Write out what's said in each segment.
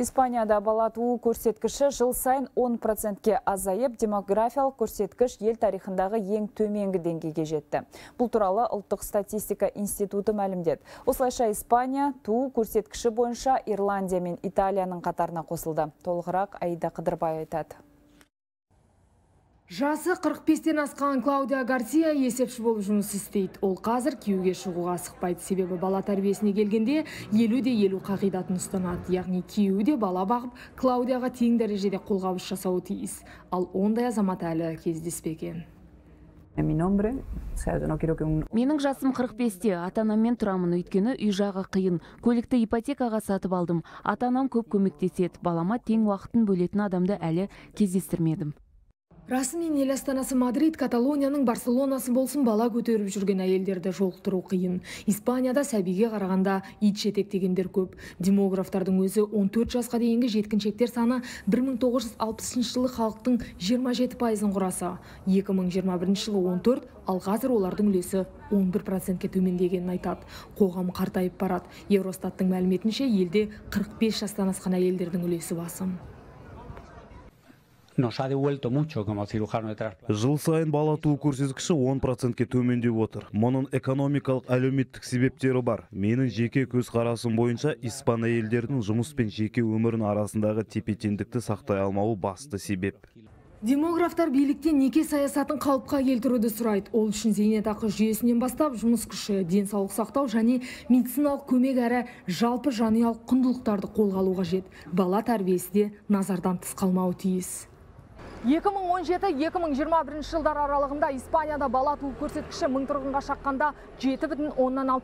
Испанияда бала туу көрсөткүчү жыл сайын 10%-ке азайып, демографиялык көрсөткүч ел тарыхындагы эң төмөнкү деңгейге жетти. Бул тууралуу Улуттук статистика институту маалымдет. Осылайша Испания туу көрсөткүчү боюнча Ирландия менен Италиянын катарына косулду. Толугураак Аида Кыдырбай айтат. Жасы 45-тен асқан Клаудия Гарсия есепші болып жұмыс істейді. Ол қазір күйеуге шығуға асықпайды, себебі бала тәрбиесіне келгенде елу қағидатын ұстанады. Яғни күйеуі де бала бағып, Клаудияға тең дәрежеде қолғабыс жасауы тиіс. Ал ондай азамат әлі кездеспеген. Менің жасым 45-те, ата-анаммен тұрамын, өйткені үй жағы қиын. Көлікті ипотекаға сатып алдым. Ата-анам көп көмектеседі. Балама тең уақытын бөлетін адамды әлі кездестірмедім. Расымен ел астанасы Мадрид, Каталонияның Барселонасы болсын, бала көтеріп жүрген әйелдерді жолықтыру қиын. Испанияда сәбиге қарағанда ит жетектегендер көп. Демографтардың өзі 14 жасқа дейінгі жеткіншектер саны 1960 жылы халықтың 27%-ын құраса. 2021 жылы 14, ал қазір олардың үлесі 11%-ке төмендегенін айтады. Қоғам қартайып барады. Евростаттың мәліметінше елде 45 жастан асқан әйелдердің үлесі басым. Жыл сайын бала туу көрсөткүчү 10%-ке төмөндөп отыр. Мұның экономикалық әлеуметтік себептері бар. Менің жеке көз қарасым бойынша испан әйелдерінің жұмыс пен жеке өмірінің арасындағы тепе-теңдікті сақтай алмауы басты себеп. Демографтар биліктен неке саясатын қалыпқа келтіруді сұрайды. Ол үшін зейнетақы жүйесінен бастап жұмыс күші, денсаулық сақтау және медициналық көмек әрі жалпы жанұялық құндылықтарды қолға алу қажет. Бала тәрбиесі де назардан тыс қалмауы тиіс. 2017-2021 жылдар аралығында Испанияда бала туу көрсөткүчү 1000 тұрғынға шаққанда 7,6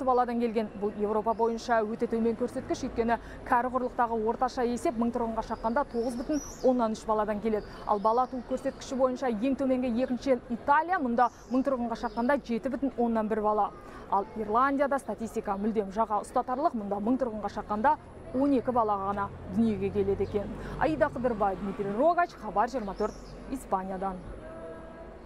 баладан келген. Бұл Европа бойынша өте төмен көрсөткүч, өйткені кәрі құрлықтағы орташа есеп 1000 тұрғынға шаққанда 9,3 баладан келеді. Ал бала туу көрсөткүчү бойынша ең төменгі екінші Италия, мұнда 1000 тұрғынға шаққанда 7,1 бала. Ал Ирландияда статистика мүлдем жаға ұстатарлық, мұнда 1000 тұрғынға шаққанда 12 балаға ғана дүниеге келеді екен. Аида Қыдырбай, Дмитрий Рогач, Хабар 24, Испаниядан.